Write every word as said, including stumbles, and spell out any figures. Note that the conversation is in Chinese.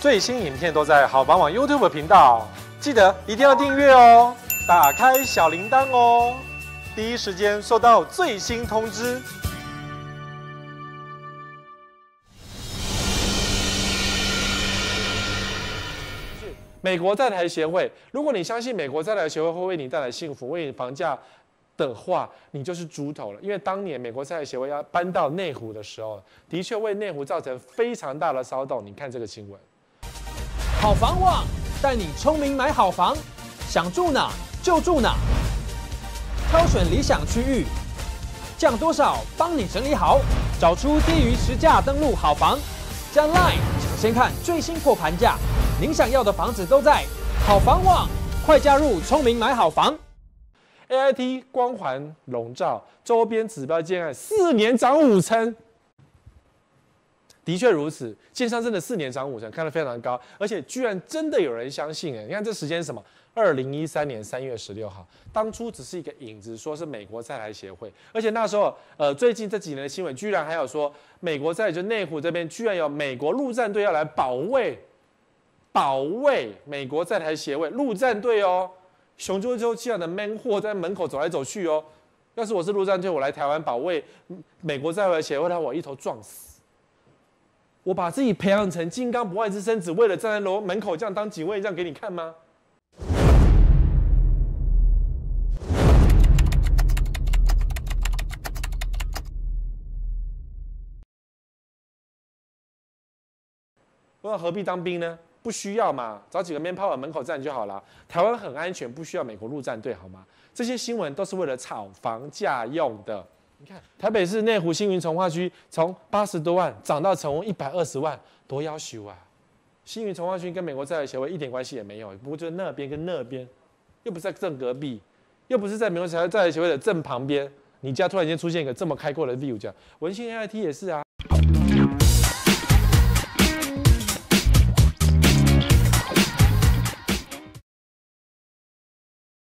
最新影片都在好房网 YouTube 频道，记得一定要订阅哦，打开小铃铛哦，第一时间收到最新通知。美国在台协会，如果你相信美国在台协会会为你带来幸福，为你房价的话，你就是猪头了。因为当年美国在台协会要搬到内湖的时候，的确为内湖造成非常大的骚动。你看这个新闻，好房网带你聪明买好房，想住哪就住哪，挑选理想区域，降多少帮你整理好，找出低于实价登录好房，加 LINE 抢先看最新破盘价。 您想要的房子都在好房网，快加入聪明买好房。A I T 光环笼罩周边指标建案四年涨五成，的确如此，建商真的四年涨五成，看得非常高，而且居然真的有人相信哎、欸！你看这时间是什么？二零一三年三月十六号，当初只是一个影子，说是美国在台协会，而且那时候呃，最近这几年的新闻居然还有说，美国在就内湖这边居然有美国陆战队要来保卫。 保卫美国在台协会陆战队哦，雄赳赳气昂的 man 货在门口走来走去哦。要是我是陆战队，我来台湾保卫美国在台协会，让我一头撞死。我把自己培养成金刚不坏之身，只为了站在楼门口这样当警卫，这样给你看吗？ 何必当兵呢？不需要嘛，找几个面炮往门口站就好了。台湾很安全，不需要美国陆战队，好吗？这些新闻都是为了炒房价用的。你看，台北市内湖星云从化区从八十多万涨到成屋一百二十万，多要求啊！星云从化区跟美国在台协会一点关系也没有，不过就是那边跟那边，又不是在正隔壁，又不是在美国在台协会的正旁边。你家突然间出现一个这么开阔的 view， 这样文心 A I T 也是啊。